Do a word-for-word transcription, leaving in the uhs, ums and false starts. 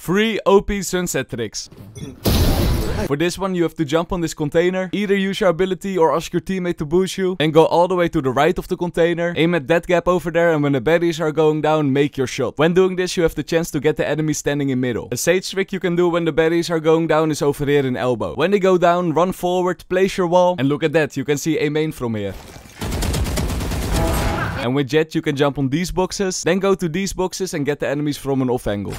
Free O P sunset tricks. For this one you have to jump on this container, either use your ability or ask your teammate to boost you, and go all the way to the right of the container, aim at that gap over there, and when the baddies are going down, make your shot. When doing this you have the chance to get the enemy standing in middle. A sage trick you can do when the baddies are going down is over here in elbow. When they go down, run forward, place your wall, and look at that, you can see a main from here. And with jet you can jump on these boxes, then go to these boxes and get the enemies from an off angle.